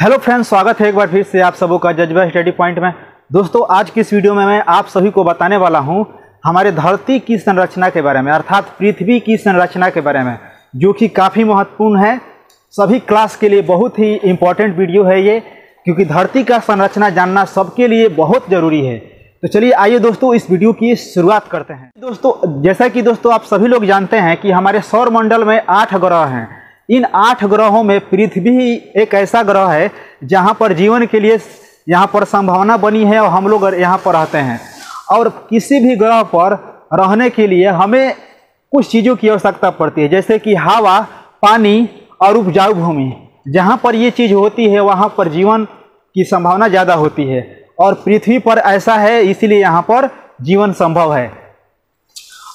Hello friends, स्वागत है एक बार फिर से आप सबों का जज्बा स्टडी पॉइंट में। दोस्तों, आज की इस वीडियो में मैं आप सभी को बताने वाला हूं हमारे धरती की संरचना के बारे में, अर्थात पृथ्वी की संरचना के बारे में, जो कि काफ़ी महत्वपूर्ण है सभी क्लास के लिए। बहुत ही इम्पॉर्टेंट वीडियो है ये, क्योंकि धरती का संरचना जानना सबके लिए बहुत ज़रूरी है। तो चलिए आइए दोस्तों इस वीडियो की शुरुआत करते हैं। दोस्तों, जैसा कि दोस्तों आप सभी लोग जानते हैं कि हमारे सौरमंडल में 8 ग्रह हैं। इन 8 ग्रहों में पृथ्वी एक ऐसा ग्रह है जहां पर जीवन के लिए यहां पर संभावना बनी है और हम लोग यहां पर रहते हैं। और किसी भी ग्रह पर रहने के लिए हमें कुछ चीज़ों की आवश्यकता पड़ती है, जैसे कि हवा, पानी और उपजाऊ भूमि। जहां पर ये चीज़ होती है वहां पर जीवन की संभावना ज़्यादा होती है, और पृथ्वी पर ऐसा है, इसीलिए यहाँ पर जीवन संभव है।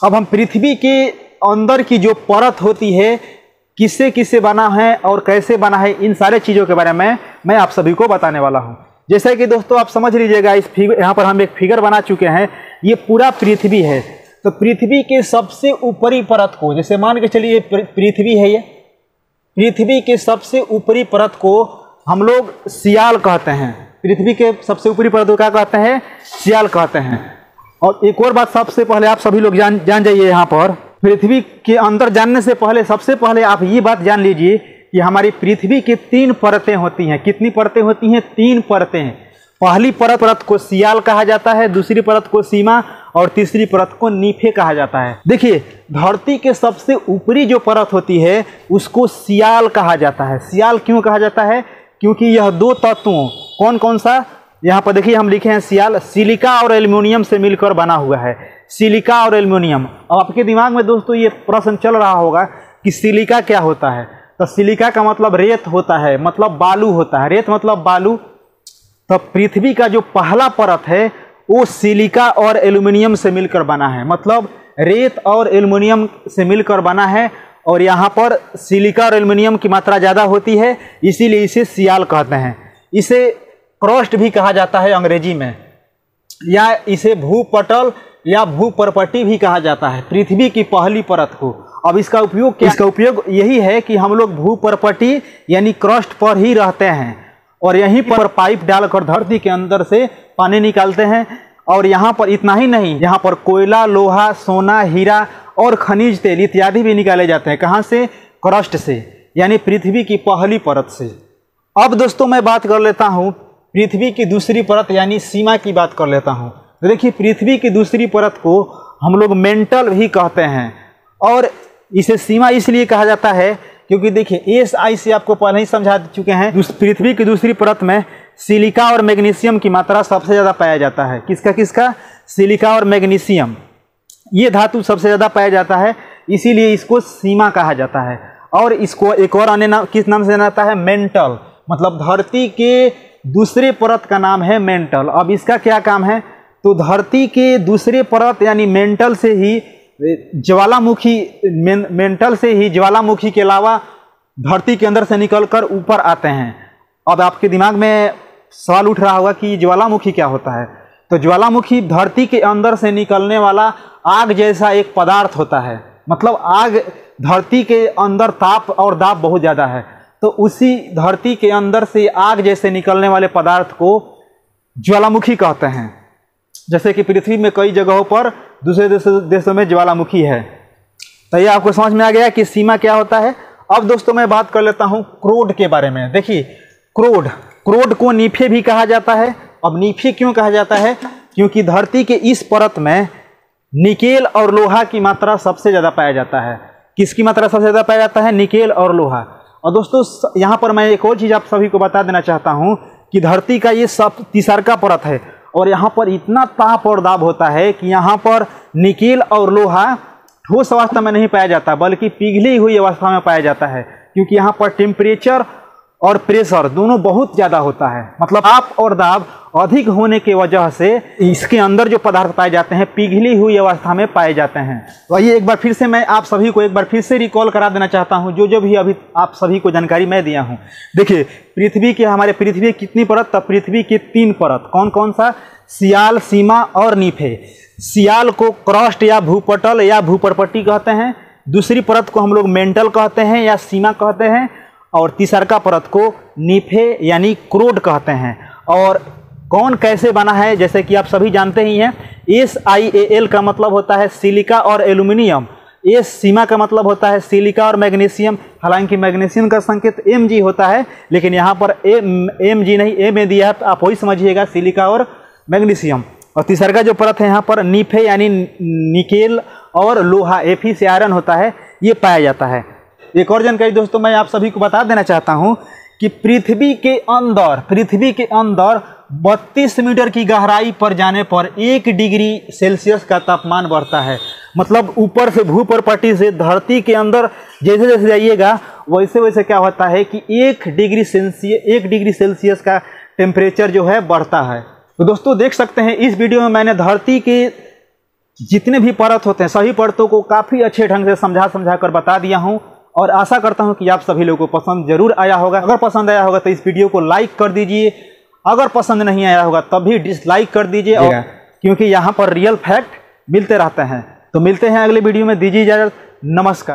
अब हम पृथ्वी के अंदर की जो परत होती है, किससे किससे बना है और कैसे बना है, इन सारे चीज़ों के बारे में मैं आप सभी को बताने वाला हूं। जैसे कि दोस्तों आप समझ लीजिएगा, इस फिगर यहाँ पर हम एक फिगर बना चुके हैं, ये पूरा पृथ्वी है। तो पृथ्वी के सबसे ऊपरी परत को, जैसे मान के चलिए पृथ्वी है, ये पृथ्वी के सबसे ऊपरी परत को हम लोग सियाल कहते हैं। पृथ्वी के सबसे ऊपरी परत को क्या कहते हैं? सियाल कहते हैं। और एक और बात सबसे पहले आप सभी लोग जान जाइए, यहाँ पर पृथ्वी के अंदर जानने से पहले सबसे पहले आप ये बात जान लीजिए कि हमारी पृथ्वी की 3 परतें होती हैं। कितनी परतें होती हैं? 3 परतें। पहली परत को सियाल कहा जाता है, दूसरी परत को सीमा और तीसरी परत को नीफे कहा जाता है। देखिए, धरती के सबसे ऊपरी जो परत होती है उसको सियाल कहा जाता है। सियाल क्यों कहा जाता है? क्योंकि यह 2 तत्वों, कौन कौन सा, यहाँ पर देखिए हम लिखे हैं सियाल, सिलिका और एल्युमिनियम से मिलकर बना हुआ है। सिलिका और एल्युमिनियम। अब आपके दिमाग में दोस्तों ये प्रश्न चल रहा होगा कि सिलिका क्या होता है। तो सिलिका का मतलब रेत होता है, मतलब बालू होता है, रेत मतलब बालू। तो पृथ्वी का जो पहला परत है वो सिलिका और एल्युमिनियम से मिलकर बना है, मतलब रेत और एल्युमिनियम से मिलकर बना है। और यहाँ पर सिलिका और एल्युमिनियम की मात्रा ज़्यादा होती है, इसीलिए इसे सियाल कहते हैं। इसे क्रस्ट भी कहा जाता है अंग्रेजी में, या इसे भूपटल या भूपरपटी भी कहा जाता है, पृथ्वी की पहली परत को। अब इसका उपयोग क्या? इसका उपयोग यही है कि हम लोग भूपरपटी यानी क्रस्ट पर ही रहते हैं, और यहीं पर पाइप डालकर धरती के अंदर से पानी निकालते हैं। और यहाँ पर इतना ही नहीं, यहाँ पर कोयला, लोहा, सोना, हीरा और खनिज तेल इत्यादि भी निकाले जाते हैं। कहाँ से? क्रस्ट से, यानी पृथ्वी की पहली परत से। अब दोस्तों मैं बात कर लेता हूँ पृथ्वी की दूसरी परत यानी सीमा की बात कर लेता हूँ। तो देखिए, पृथ्वी की दूसरी परत को हम लोग मेंटल भी कहते हैं, और इसे सीमा इसलिए कहा जाता है क्योंकि देखिए एसआई से आपको पहले ही समझा चुके हैं, पृथ्वी की दूसरी परत में सिलिका और मैग्नीशियम की मात्रा सबसे ज़्यादा पाया जाता है। किसका किसका? सिलिका और मैग्नीशियम, ये धातु सबसे ज़्यादा पाया जाता है, इसीलिए इसको सीमा कहा जाता है। और इसको एक और अन्य नाम, किस नाम से जाना जाता है? मेंटल, मतलब धरती के दूसरे परत का नाम है मेंटल। अब इसका क्या काम है? तो धरती के दूसरे परत यानी मेंटल से ही ज्वालामुखी, मेंटल से ही ज्वालामुखी के अलावा धरती के अंदर से निकलकर ऊपर आते हैं। अब आपके दिमाग में सवाल उठ रहा होगा कि ज्वालामुखी क्या होता है। तो ज्वालामुखी धरती के अंदर से निकलने वाला आग जैसा एक पदार्थ होता है, मतलब आग, धरती के अंदर ताप और दाब बहुत ज़्यादा है, तो उसी धरती के अंदर से आग जैसे निकलने वाले पदार्थ को ज्वालामुखी कहते हैं। जैसे कि पृथ्वी में कई जगहों पर दूसरे देशों में ज्वालामुखी है। तो ये आपको समझ में आ गया कि सीमा क्या होता है। अब दोस्तों मैं बात कर लेता हूँ क्रोड के बारे में। देखिए, क्रोड को नीफे भी कहा जाता है। अब नीफे क्यों कहा जाता है? क्योंकि धरती के इस परत में निकेल और लोहा की मात्रा सबसे ज़्यादा पाया जाता है। किसकी मात्रा सबसे ज़्यादा पाया जाता है? निकेल और लोहा। और दोस्तों यहाँ पर मैं एक और चीज़ आप सभी को बता देना चाहता हूँ कि धरती का ये सब तिसरका परत है, और यहाँ पर इतना ताप और दाब होता है कि यहाँ पर निकेल और लोहा ठोस अवस्था में नहीं पाया जाता, बल्कि पिघली हुई अवस्था में पाया जाता है, क्योंकि यहाँ पर टेम्परेचर और प्रेशर दोनों बहुत ज़्यादा होता है। मतलब ताप और दाब अधिक होने के वजह से इसके अंदर जो पदार्थ पाए जाते हैं पिघली हुई अवस्था में पाए जाते हैं। तो ये एक बार फिर से मैं आप सभी को एक बार फिर से रिकॉल करा देना चाहता हूँ, जो भी अभी आप सभी को जानकारी मैं दिया हूँ। देखिए, पृथ्वी के, हमारे पृथ्वी कितनी परत? तब पृथ्वी की 3 परत, कौन कौन सा? सियाल, सीमा और नीफे। सियाल को क्रस्ट या भूपटल या भूपरपट्टी कहते हैं, दूसरी परत को हम लोग मेंटल कहते हैं या सीमा कहते हैं, और तिसरका परत को नीफे यानी क्रोड कहते हैं। और कौन कैसे बना है, जैसे कि आप सभी जानते ही हैं, SIAL का मतलब होता है सिलिका और एल्यूमिनियम, सीमा का मतलब होता है सिलिका और मैग्नीशियम। हालांकि मैग्नीशियम का संकेत Mg होता है, लेकिन यहाँ पर Mg नहीं Ma दिया है, आप वही समझिएगा सिलिका और मैग्नीशियम। और तीसरा जो परत है यहाँ पर नीफे यानी निकेल और लोहा, Fe से आयरन होता है, ये पाया जाता है। एक और जानकारी दोस्तों मैं आप सभी को बता देना चाहता हूँ कि पृथ्वी के अंदर 32 मीटर की गहराई पर जाने पर 1 डिग्री सेल्सियस का तापमान बढ़ता है। मतलब ऊपर से भूपर्पटी से धरती के अंदर जैसे जैसे जाइएगा वैसे वैसे क्या होता है कि 1 डिग्री सेल्सियस का टेम्परेचर जो है बढ़ता है। तो दोस्तों देख सकते हैं इस वीडियो में मैंने धरती के जितने भी परत होते हैं सभी परतों को काफ़ी अच्छे ढंग से समझा कर बता दिया हूँ, और आशा करता हूँ कि आप सभी लोगों को पसंद जरूर आया होगा। अगर पसंद आया होगा तो इस वीडियो को लाइक कर दीजिए, अगर पसंद नहीं आया होगा तब भी डिसलाइक कर दीजिए, और क्योंकि यहाँ पर रियल फैक्ट मिलते रहते हैं। तो मिलते हैं अगले वीडियो में, दीजिए इजाज़त, नमस्कार।